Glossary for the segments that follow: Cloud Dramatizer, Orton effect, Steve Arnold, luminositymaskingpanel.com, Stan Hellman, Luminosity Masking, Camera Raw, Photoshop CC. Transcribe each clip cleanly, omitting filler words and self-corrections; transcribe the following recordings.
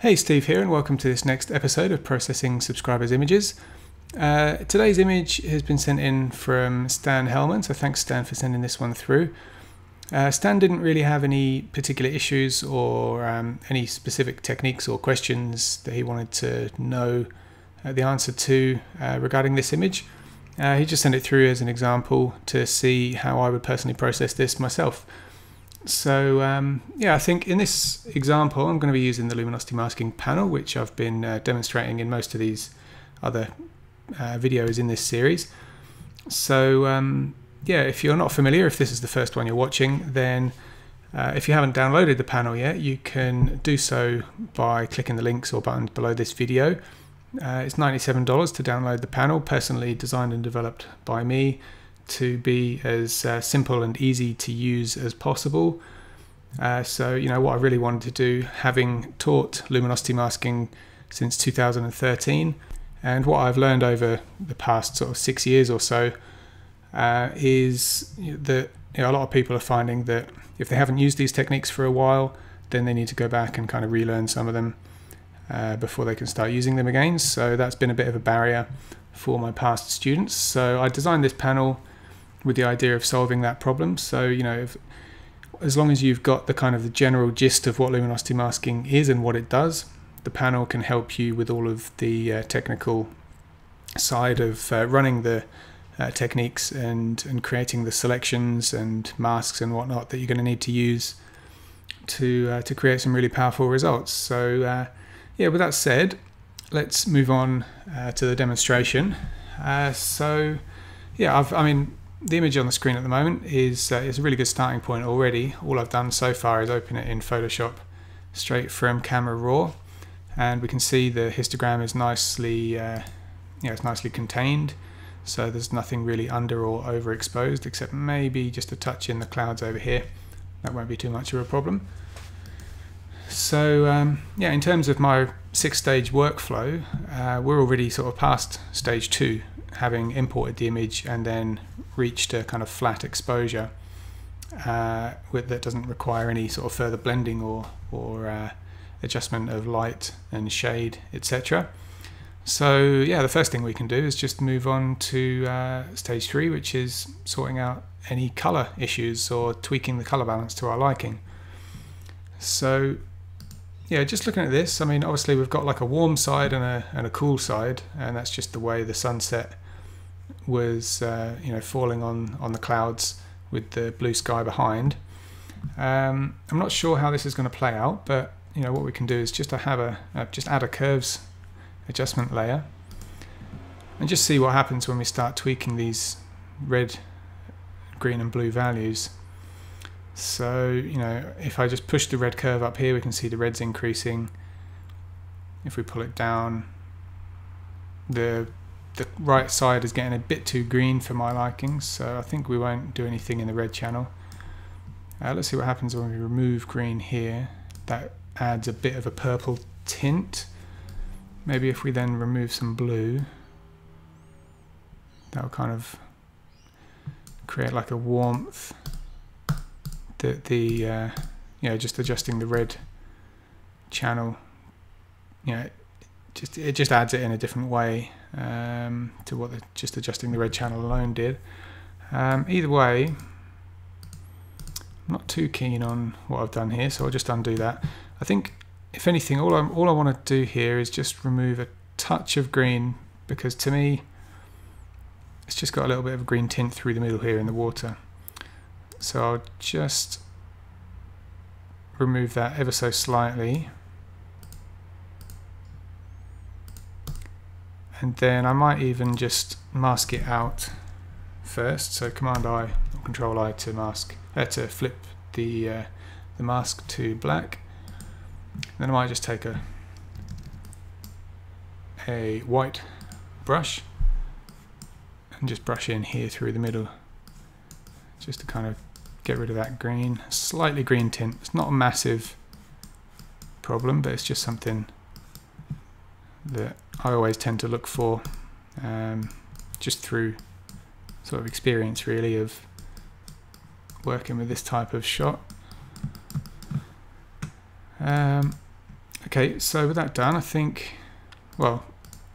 Hey, Steve here, and welcome to this next episode of Processing Subscribers' Images. Today's image has been sent in from Stan Hellman, so thanks Stan for sending this one through. Stan didn't really have any particular issues or any specific techniques or questions that he wanted to know the answer to regarding this image. He just sent it through as an example to see how I would personally process this myself. So yeah, I think in this example I'm going to be using the luminosity masking panel, which I've been demonstrating in most of these other videos in this series. So yeah, if you're not familiar, if this is the first one you're watching, then if you haven't downloaded the panel yet, you can do so by clicking the links or buttons below this video. It's $97 to download the panel, personally designed and developed by me to be as simple and easy to use as possible. So, you know, what I really wanted to do, having taught luminosity masking since 2013, and what I've learned over the past sort of 6 years or so, is that a lot of people are finding that if they haven't used these techniques for a while, then they need to go back and kind of relearn some of them before they can start using them again. So that's been a bit of a barrier for my past students. So I designed this panel with the idea of solving that problem. So, you know, as long as you've got the kind of the general gist of what luminosity masking is and what it does, the panel can help you with all of the technical side of running the techniques and creating the selections and masks and whatnot that you're going to need to use to create some really powerful results. So yeah, with that said, let's move on to the demonstration. So yeah, I mean the image on the screen at the moment is a really good starting point already. All I've done so far is open it in Photoshop straight from Camera Raw, and we can see the histogram is nicely it's nicely contained, so there's nothing really under or overexposed, except maybe just a touch in the clouds over here. That won't be too much of a problem. So yeah, in terms of my 6-stage workflow, we're already sort of past stage 2, having imported the image and then reached a kind of flat exposure that doesn't require any sort of further blending or adjustment of light and shade, etc. So yeah, the first thing we can do is just move on to stage 3, which is sorting out any color issues or tweaking the color balance to our liking. So yeah, just looking at this, I mean, obviously we've got like a warm side and a cool side, and that's just the way the sunset was, you know, falling on the clouds with the blue sky behind. I'm not sure how this is going to play out, but you know what we can do is just to have just add a curves adjustment layer, and just see what happens when we start tweaking these red, green, and blue values. So, you know, if I just push the red curve up here, we can see the red's increasing. If we pull it down, the right side is getting a bit too green for my liking, so I think we won't do anything in the red channel. Let's see what happens when we remove green here. That adds a bit of a purple tint. Maybe if we then remove some blue, that'll kind of create like a warmth. You know, just adjusting the red channel, you know, it just adds it in a different way to what just adjusting the red channel alone did. Either way, I'm not too keen on what I've done here, so I'll just undo that. I think, if anything, all I want to do here is just remove a touch of green, because to me, it's just got a little bit of a green tint through the middle here in the water. So I'll just remove that ever so slightly, and then I might even just mask it out first. So Command I or Control I to mask, to flip the mask to black. Then I might just take a white brush and just brush in here through the middle, just to kind of get rid of that green, slightly green tint. It's not a massive problem, but it's just something that I always tend to look for, just through sort of experience really of working with this type of shot. Okay, so with that done, I think, well,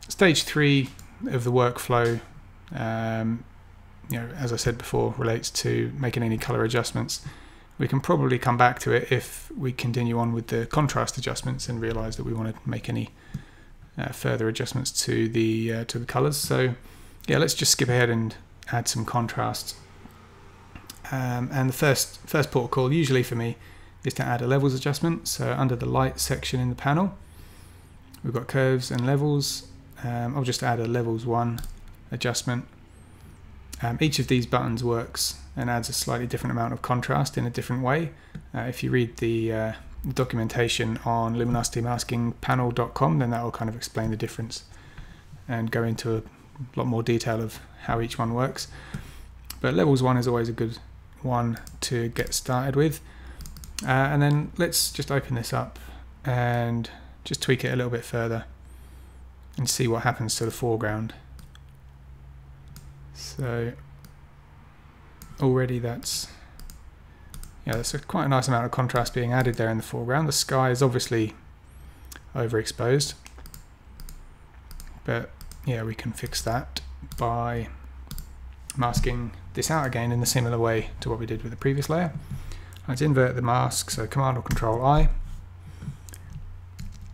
stage 3 of the workflow, you know, as I said before, relates to making any color adjustments. We can probably come back to it if we continue on with the contrast adjustments and realize that we want to make any further adjustments to the colors. So yeah, let's just skip ahead and add some contrast. And the first port of call, usually for me, is to add a levels adjustment. So under the light section in the panel, we've got curves and levels. I'll just add a levels 1 adjustment. Each of these buttons works and adds a slightly different amount of contrast in a different way. If you read the documentation on luminositymaskingpanel.com, then that will kind of explain the difference and go into a lot more detail of how each one works. But levels 1 is always a good one to get started with. And then let's just open this up and just tweak it a little bit further and see what happens to the foreground. So already that's quite a nice amount of contrast being added there in the foreground. The sky is obviously overexposed, but yeah, we can fix that by masking this out again in a similar way to what we did with the previous layer. Let's invert the mask, so Command or Control I,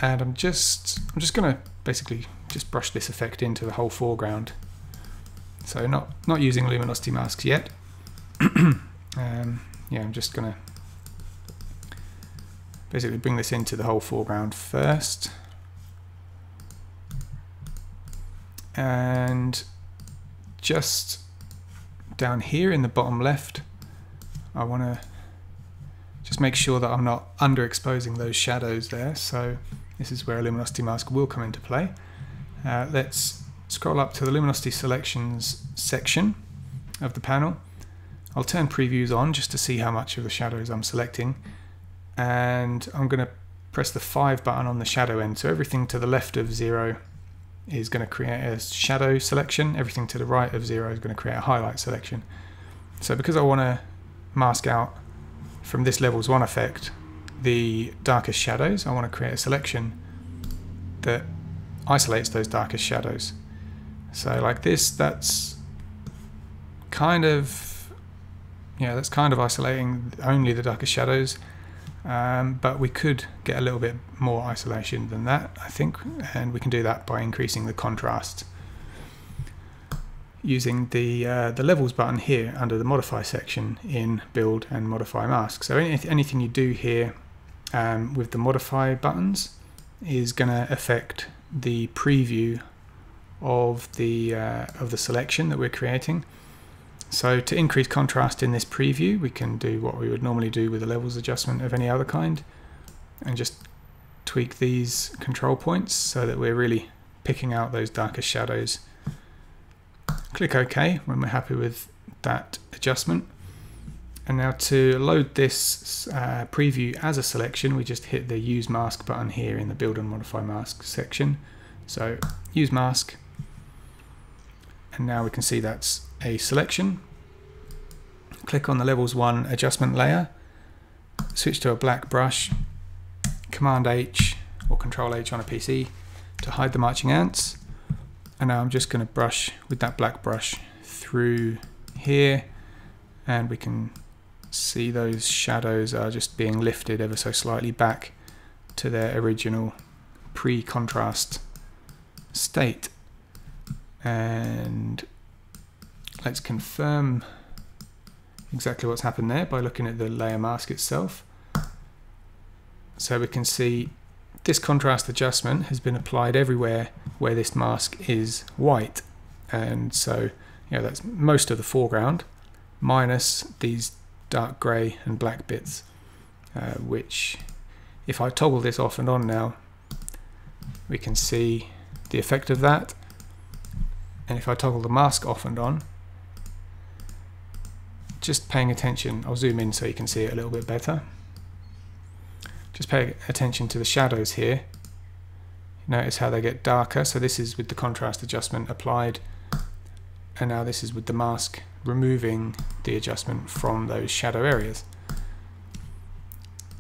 and I'm just going to basically just brush this effect into the whole foreground. So not using luminosity masks yet. Yeah, I'm just going to basically bring this into the whole foreground first, and just down here in the bottom left, I want to just make sure that I'm not underexposing those shadows there. So this is where a luminosity mask will come into play. Let's scroll up to the luminosity selections section of the panel. I'll turn previews on just to see how much of the shadows I'm selecting, and I'm going to press the 5 button on the shadow end. So everything to the left of 0 is going to create a shadow selection. Everything to the right of 0 is going to create a highlight selection. So because I want to mask out from this levels 1 effect the darkest shadows, I want to create a selection that isolates those darkest shadows. So like this, that's kind of, yeah, that's kind of isolating only the darkest shadows, but we could get a little bit more isolation than that, I think, and we can do that by increasing the contrast using the levels button here under the modify section in build and modify mask. So anything you do here with the modify buttons is going to affect the preview of the selection that we're creating. So to increase contrast in this preview, we can do what we would normally do with a levels adjustment of any other kind, and just tweak these control points so that we're really picking out those darkest shadows. Click OK when we're happy with that adjustment. And now to load this preview as a selection, we just hit the Use Mask button here in the Build and Modify Mask section. So Use Mask, and now we can see that's a selection. Click on the Levels 1 adjustment layer, switch to a black brush, Command H or Control H on a PC to hide the marching ants. And now I'm just going to brush with that black brush through here, and we can see those shadows are just being lifted ever so slightly back to their original pre-contrast state. And let's confirm exactly what's happened there by looking at the layer mask itself. So we can see this contrast adjustment has been applied everywhere where this mask is white, and so that's most of the foreground minus these dark grey and black bits, which if I toggle this off and on now, we can see the effect of that. And if I toggle the mask off and on, just paying attention, I'll zoom in so you can see it a little bit better. Just pay attention to the shadows here. Notice how they get darker. So this is with the contrast adjustment applied, and now this is with the mask removing the adjustment from those shadow areas.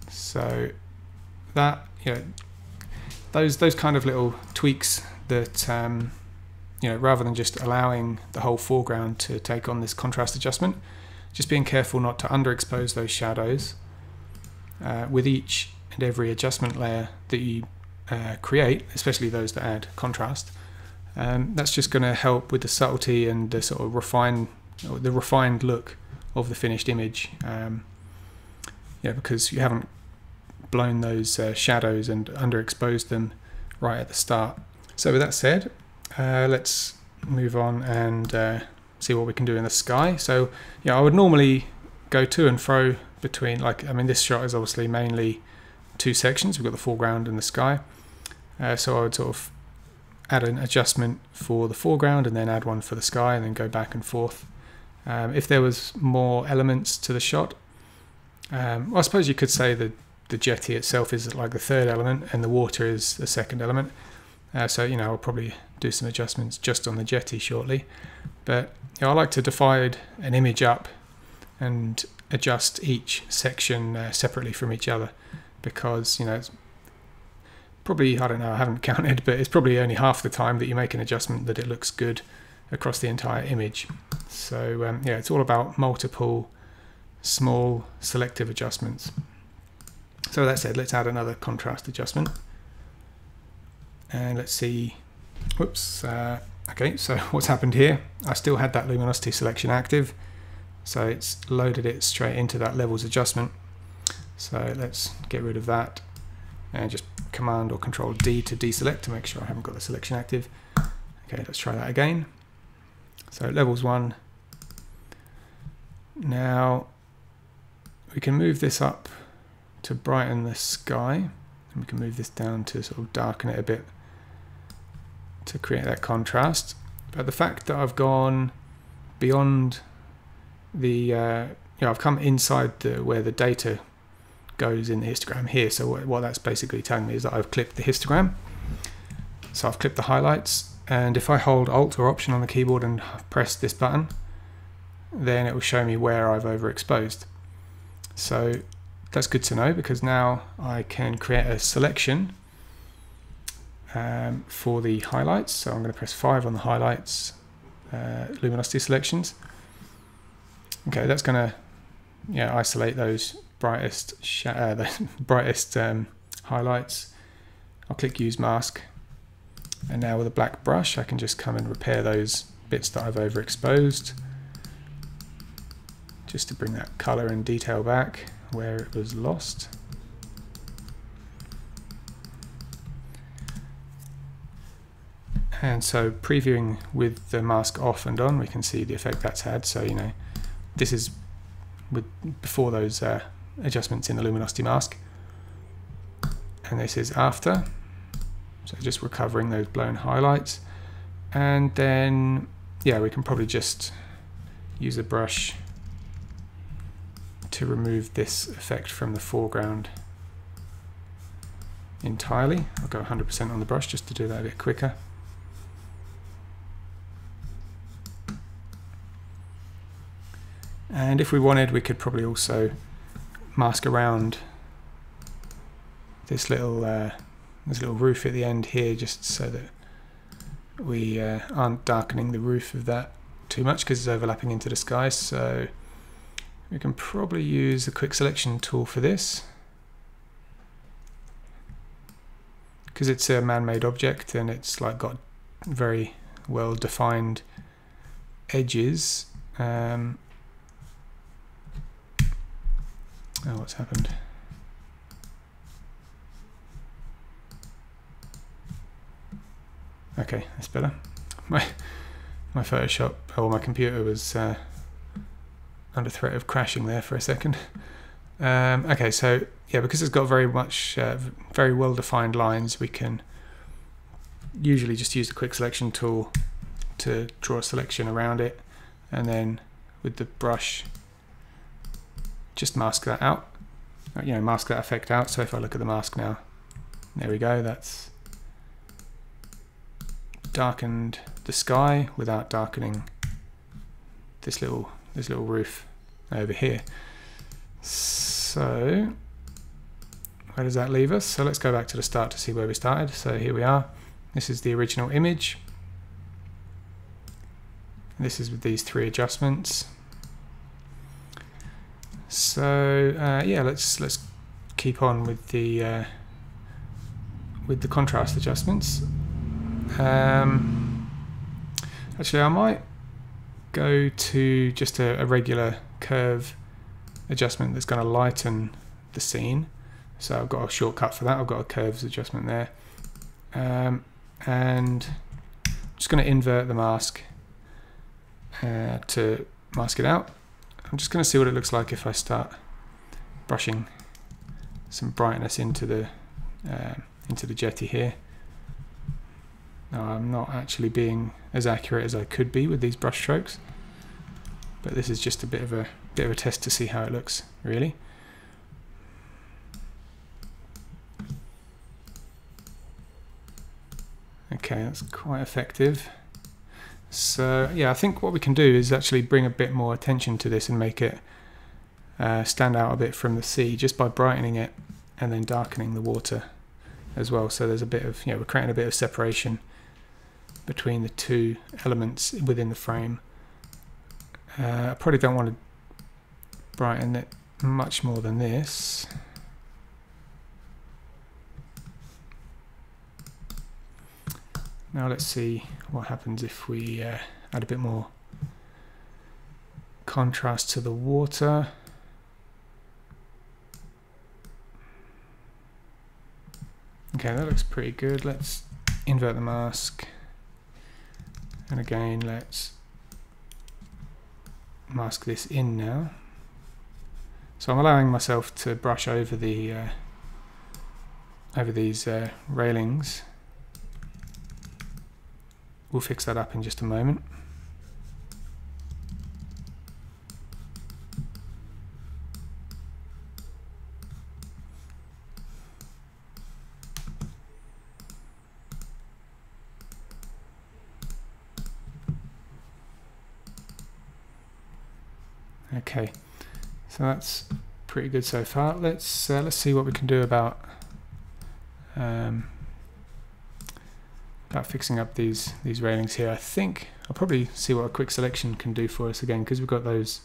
So that, those kind of little tweaks that you know, rather than just allowing the whole foreground to take on this contrast adjustment, just being careful not to underexpose those shadows with each and every adjustment layer that you create, especially those that add contrast. That's just going to help with the subtlety and the sort of refined look of the finished image. Yeah, because you haven't blown those shadows and underexposed them right at the start. So with that said, let's move on and see what we can do in the sky. So yeah, I would normally go to and fro between, like, I mean, this shot is obviously mainly two sections. We've got the foreground and the sky. So I would sort of add an adjustment for the foreground and then add one for the sky and then go back and forth. If there was more elements to the shot, well, I suppose you could say that the jetty itself is like the third element and the water is the second element. So, you know, I'll probably do some adjustments just on the jetty shortly. But you know, I like to divide an image up and adjust each section separately from each other, because, you know, it's probably, I don't know, I haven't counted, but it's probably only half the time that you make an adjustment that it looks good across the entire image. So yeah, it's all about multiple small selective adjustments. So that said, let's add another contrast adjustment. And let's see, whoops, okay, so what's happened here? I still had that luminosity selection active, so it's loaded it straight into that levels adjustment. So let's get rid of that and just Command or Control D to deselect to make sure I haven't got the selection active. Okay, let's try that again. So levels 1. Now we can move this up to brighten the sky, and we can move this down to sort of darken it a bit to create that contrast. But the fact that I've gone beyond the, you know, I've come inside the, where the data goes in the histogram here. So what that's basically telling me is that I've clipped the histogram. So I've clipped the highlights, and if I hold Alt or Option on the keyboard and press this button, then it will show me where I've overexposed. So that's good to know, because now I can create a selection for the highlights. So I'm going to press 5 on the highlights, luminosity selections. Okay, that's going to, yeah, isolate those brightest highlights. I'll click Use Mask, and now with a black brush I can just come and repair those bits that I've overexposed, just to bring that color and detail back where it was lost. And so previewing with the mask off and on, we can see the effect that's had. So, you know, this is with before those adjustments in the luminosity mask, and this is after. So just recovering those blown highlights, and then yeah, we can probably just use a brush to remove this effect from the foreground entirely. I'll go 100% on the brush just to do that a bit quicker. And if we wanted, we could probably also mask around this little roof at the end here, just so that we aren't darkening the roof of that too much, because it's overlapping into the sky. So we can probably use the quick selection tool for this, because it's a man-made object and it's like got very well defined edges. Oh, what's happened? Okay, that's better. My Photoshop, or my computer, was under threat of crashing there for a second. Okay, so yeah, because it's got very well defined lines, we can usually just use the quick selection tool to draw a selection around it, and then with the brush just mask that out, you know, mask that effect out. So if I look at the mask now, there we go, that's darkened the sky without darkening this little roof over here. So where does that leave us? So let's go back to the start to see where we started. So here we are. This is the original image. This is with these three adjustments. So yeah, let's keep on with the contrast adjustments. Actually, I might go to just a regular curve adjustment that's going to lighten the scene. So I've got a shortcut for that. I've got a curves adjustment there, and I'm just going to invert the mask to mask it out. I'm just going to see what it looks like if I start brushing some brightness into the jetty here. Now I'm not actually being as accurate as I could be with these brush strokes, but this is just a bit of a test to see how it looks, really. Okay, that's quite effective. So yeah, I think what we can do is actually bring a bit more attention to this and make it stand out a bit from the sea just by brightening it and then darkening the water as well. So there's a bit of, you know, we're creating a bit of separation between the two elements within the frame. I probably don't want to brighten it much more than this. Now let's see what happens if we add a bit more contrast to the water. Okay, that looks pretty good. Let's invert the mask, and again let's mask this in now. So I'm allowing myself to brush over the over these railings. We'll fix that up in just a moment. Okay, so that's pretty good so far. Let's see what we can do about fixing up these railings here. I think I'll probably see what a quick selection can do for us again, because we've got those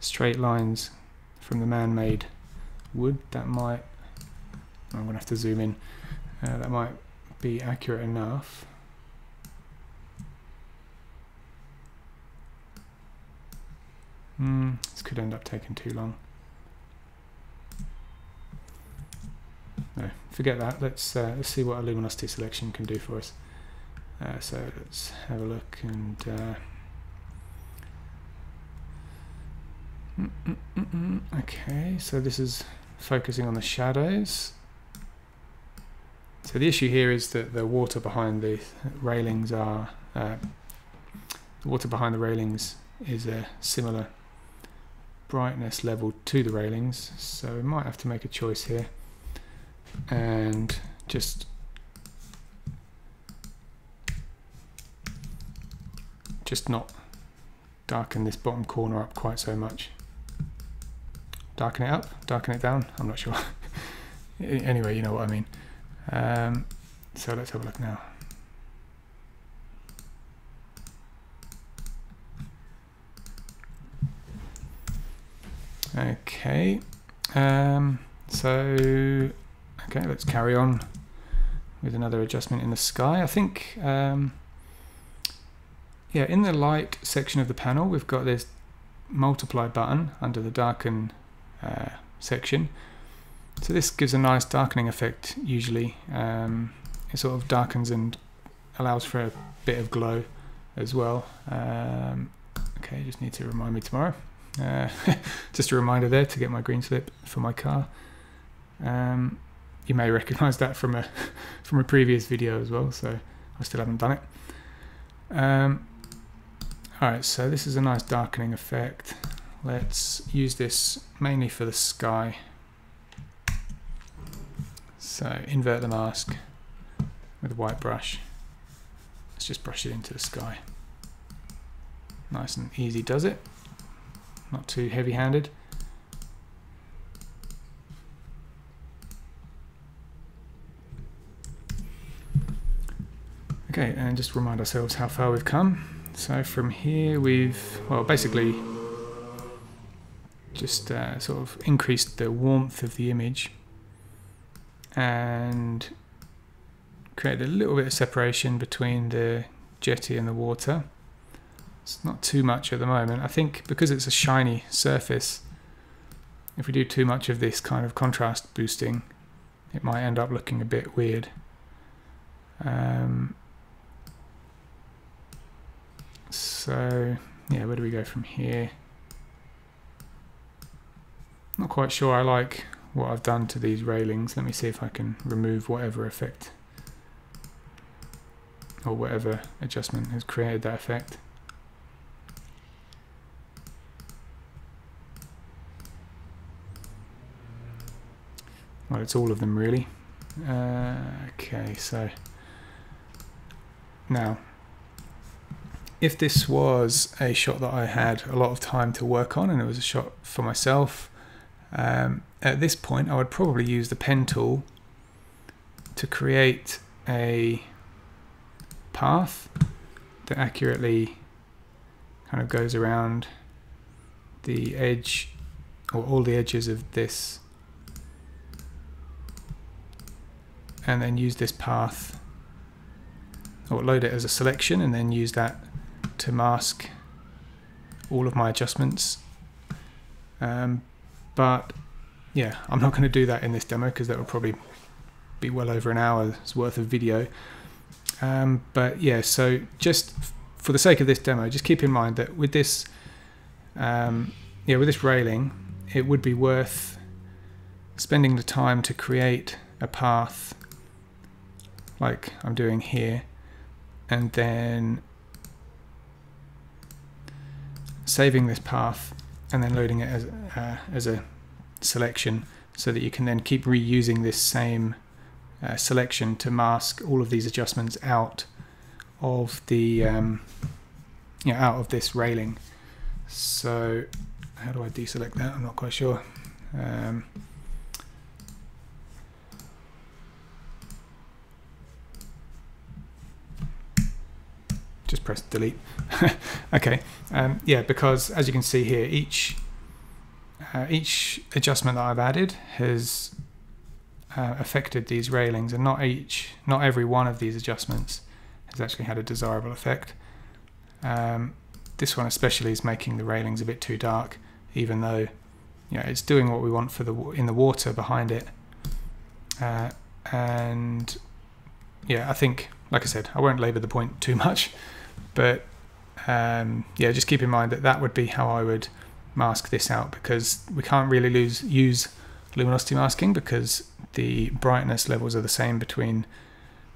straight lines from the man-made wood. That might, I'm going to have to zoom in, that might be accurate enough. This could end up taking too long. No, forget that. Let's see what a luminosity selection can do for us. So let's have a look, and okay, so this is focusing on the shadows. So the issue here is that the water behind the railings is a similar brightness level to the railings, so we might have to make a choice here and just not darken this bottom corner up quite so much. Darken it up, darken it down, I'm not sure. Anyway, you know what I mean. So let's have a look now. Okay, okay, let's carry on with another adjustment in the sky. I think, yeah, in the light section of the panel, we've got this multiply button under the darken section. So this gives a nice darkening effect usually. It sort of darkens and allows for a bit of glow as well. Okay, just need to remind me tomorrow. Just a reminder there to get my green slip for my car. You may recognize that from a previous video as well, so I still haven't done it. Alright, so this is a nice darkening effect. Let's use this mainly for the sky. So invert the mask with a white brush. Let's just brush it into the sky. Nice and easy does it. Not too heavy-handed. Okay, and just remind ourselves how far we've come. So from here we've, well, basically just sort of increased the warmth of the image and created a little bit of separation between the jetty and the water. It's not too much at the moment. I think because it's a shiny surface, if we do too much of this kind of contrast boosting, it might end up looking a bit weird. So yeah, where do we go from here? Not quite sure I like what I've done to these railings. Let me see if I can remove whatever effect or whatever adjustment has created that effect. Well, it's all of them really. Okay, so now if this was a shot that I had a lot of time to work on and it was a shot for myself, at this point I would probably use the pen tool to create a path that accurately kind of goes around the edge or all the edges of this, and then use this path or load it as a selection and then use that to mask all of my adjustments. But yeah, I'm not going to do that in this demo because that will probably be well over an hour's worth of video. But yeah, so just for the sake of this demo, just keep in mind that with this with this railing, it would be worth spending the time to create a path like I'm doing here, and then saving this path and then loading it as a selection so that you can then keep reusing this same selection to mask all of these adjustments out of the out of this railing. So how do I deselect that? I'm not quite sure. Just press delete. Okay, yeah, because as you can see here, each adjustment that I've added has affected these railings, and not every one of these adjustments has actually had a desirable effect. This one especially is making the railings a bit too dark, even though it's doing what we want for the in the water behind it. And yeah, I think, like I said, I won't labour the point too much. But yeah, just keep in mind that that would be how I would mask this out, because we can't really use luminosity masking because the brightness levels are the same between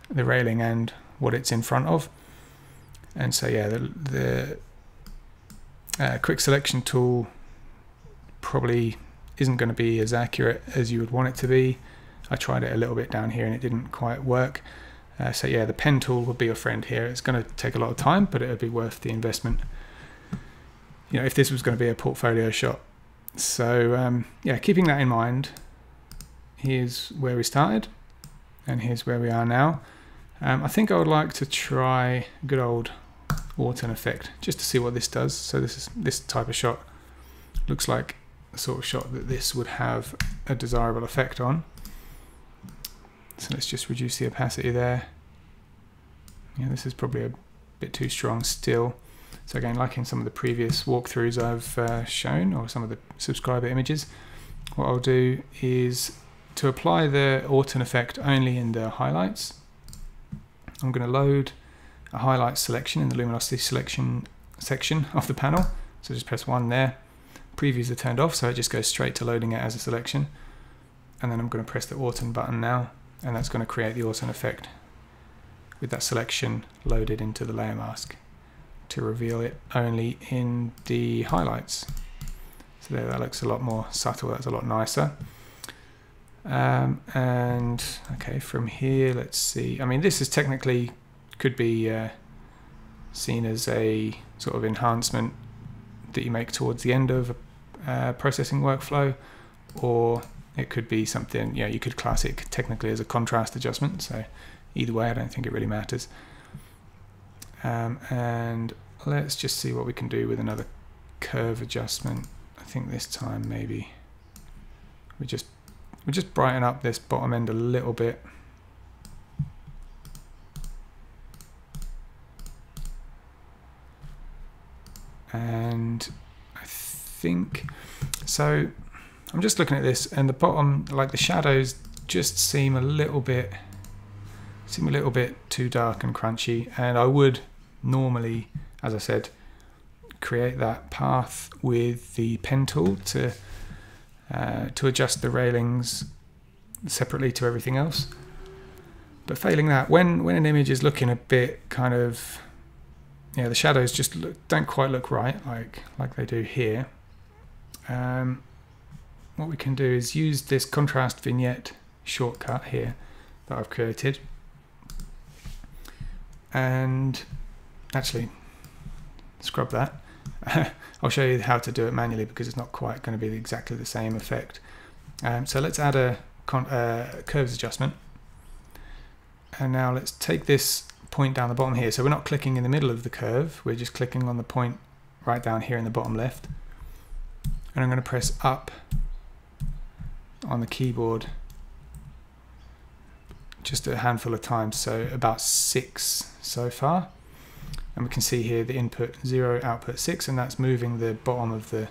the railing and what it's in front of. And so yeah, the quick selection tool probably isn't going to be as accurate as you would want it to be. I tried it a little bit down here and it didn't quite work. So yeah, the pen tool would be your friend here. It's going to take a lot of time, but it would be worth the investment, if this was going to be a portfolio shot. So yeah, keeping that in mind, here's where we started and here's where we are now. I think I would like to try good old Orton effect just to see what this does. So this type of shot looks like the sort of shot that this would have a desirable effect on. So let's just reduce the opacity there. Yeah, this is probably a bit too strong still. So again, like in some of the previous walkthroughs I've shown, or some of the subscriber images, what I'll do is to apply the Orton effect only in the highlights. I'm going to load a highlight selection in the luminosity selection section of the panel. So just press 1 there. Previews are turned off, so it just goes straight to loading it as a selection. And then I'm going to press the Orton button now, and that's going to create the Orton effect with that selection loaded into the layer mask to reveal it only in the highlights. So there, that looks a lot more subtle, that's a lot nicer. And okay, from here, let's see. I mean, this is technically could be seen as a sort of enhancement that you make towards the end of a processing workflow, or it could be something, you could class it technically as a contrast adjustment. So either way, I don't think it really matters. And let's just see what we can do with another curve adjustment. I think this time maybe we just brighten up this bottom end a little bit. And I think so. I'm just looking at this, and the bottom, like the shadows, just seem a little bit too dark and crunchy. And I would normally, as I said, create that path with the pen tool to adjust the railings separately to everything else. But failing that, when an image is looking a bit kind of, yeah, the shadows just don't quite look right, like they do here. What we can do is use this contrast vignette shortcut here that I've created. And actually, scrub that. I'll show you how to do it manually because it's not quite going to be exactly the same effect. So let's add a curves adjustment. And now let's take this point down the bottom here. So we're not clicking in the middle of the curve. We're just clicking on the point right down here in the bottom left. And I'm going to press up on the keyboard just a handful of times, so about 6 so far, and we can see here the input 0, output 6, and that's moving the bottom of the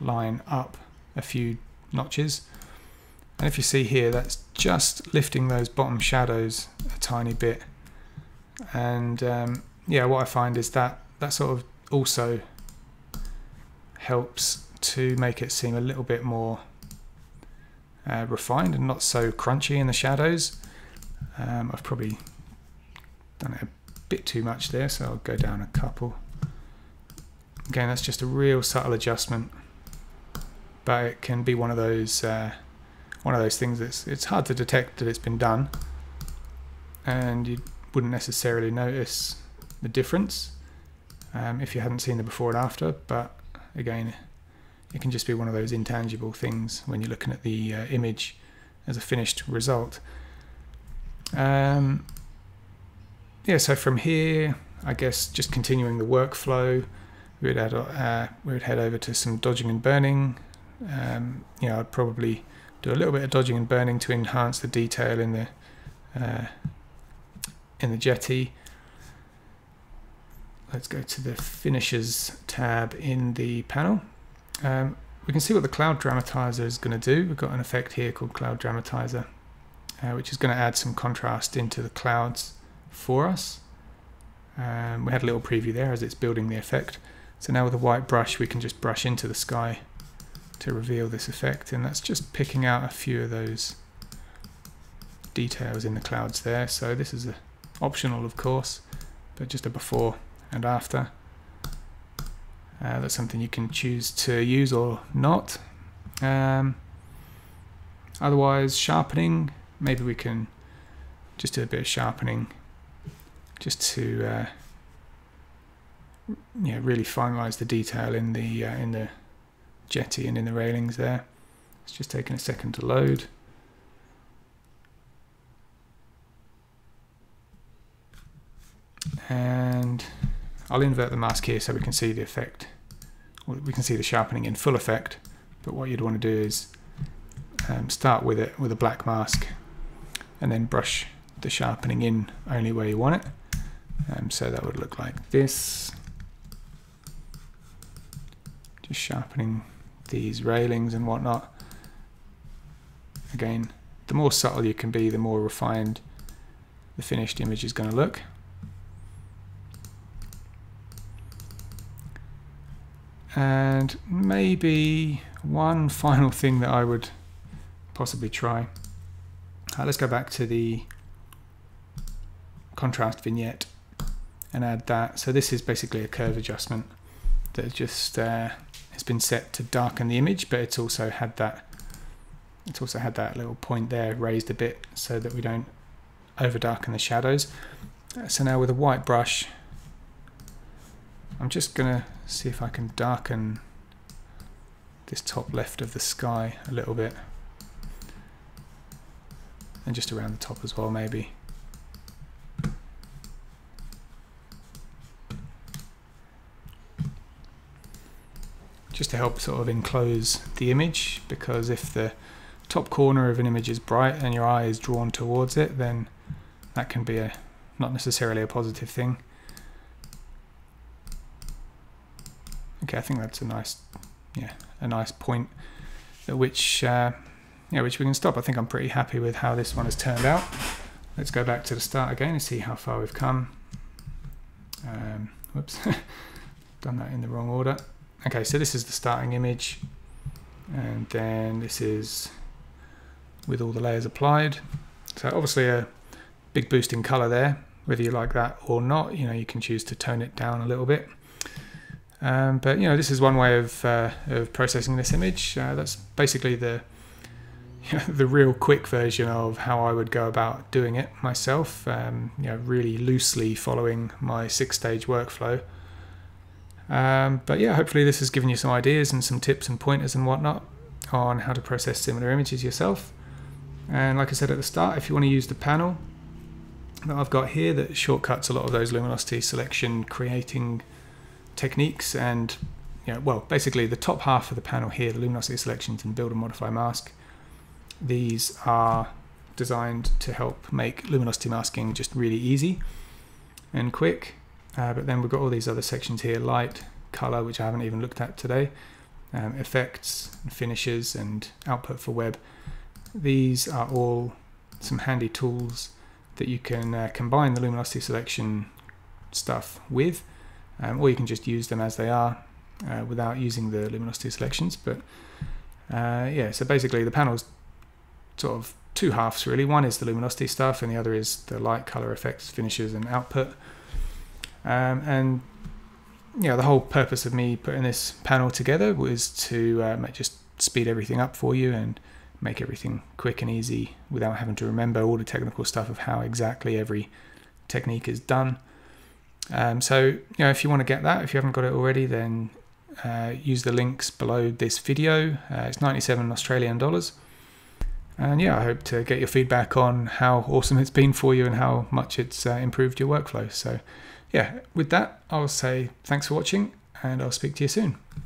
line up a few notches. And if you see here, that's just lifting those bottom shadows a tiny bit. And yeah, what I find is that that sort of also helps to make it seem a little bit more refined and not so crunchy in the shadows. I've probably done it a bit too much there, so I'll go down a couple. Again, that's just a real subtle adjustment, but it can be one of those things that's, it's hard to detect that it's been done, and you wouldn't necessarily notice the difference if you hadn't seen the before and after. But again, it can just be one of those intangible things when you're looking at the image as a finished result. Yeah, so from here, I guess just continuing the workflow, we would head over to some dodging and burning. You know, I'd probably do a little bit of dodging and burning to enhance the detail in the jetty. Let's go to the finishes tab in the panel. We can see what the Cloud Dramatizer is going to do. We've got an effect here called Cloud Dramatizer, which is going to add some contrast into the clouds for us. We had a little preview there as it's building the effect. So now with a white brush, we can just brush into the sky to reveal this effect, and that's just picking out a few of those details in the clouds there. So this is optional, of course, but just a before and after. That's something you can choose to use or not. Otherwise, sharpening, maybe we can just do a bit of sharpening just to yeah, really finalize the detail in the jetty and in the railings there. It's just taking a second to load. And I'll invert the mask here so we can see the effect. We can see the sharpening in full effect, but what you'd want to do is start with a black mask and then brush the sharpening in only where you want it. So that would look like this. Just sharpening these railings and whatnot. Again, the more subtle you can be, the more refined the finished image is going to look. And maybe one final thing that I would possibly try. Let's go back to the contrast vignette and add that. So this is basically a curve adjustment that just has been set to darken the image, but it's also had that little point there raised a bit so that we don't over darken the shadows. So now with a white brush, I'm just going to see if I can darken this top left of the sky a little bit, and just around the top as well maybe. just to help sort of enclose the image, because if the top corner of an image is bright and your eye is drawn towards it, then that can be not necessarily a positive thing. Okay, I think that's a nice, nice point at which, which we can stop. I think I'm pretty happy with how this one has turned out. Let's go back to the start again and see how far we've come. Whoops, done that in the wrong order. Okay, so this is the starting image, and then this is with all the layers applied. So obviously a big boost in color there. Whether you like that or not, you can choose to tone it down a little bit. But this is one way of processing this image. That's basically the real quick version of how I would go about doing it myself. Really loosely following my 6-stage workflow. But yeah, hopefully this has given you some ideas and some tips and pointers and whatnot on how to process similar images yourself. And like I said at the start, if you want to use the panel that I've got here that shortcuts a lot of those luminosity selection creating techniques, and basically the top half of the panel here, the luminosity selections and build and modify mask, these are designed to help make luminosity masking just really easy and quick. But then we've got all these other sections here, light, color, which I haven't even looked at today, effects, and finishes, and output for web. These are all some handy tools that you can combine the luminosity selection stuff with. Or you can just use them as they are without using the luminosity selections. But yeah, so basically the panel's sort of two halves really. One is the luminosity stuff and the other is the light, color, effects, finishes and output. And the whole purpose of me putting this panel together was to just speed everything up for you and make everything quick and easy without having to remember all the technical stuff of how exactly every technique is done. So if you want to get that, if you haven't got it already, then use the links below this video. It's 97 Australian dollars. And yeah, I hope to get your feedback on how awesome it's been for you and how much it's improved your workflow. So yeah, with that, I'll say thanks for watching, and I'll speak to you soon.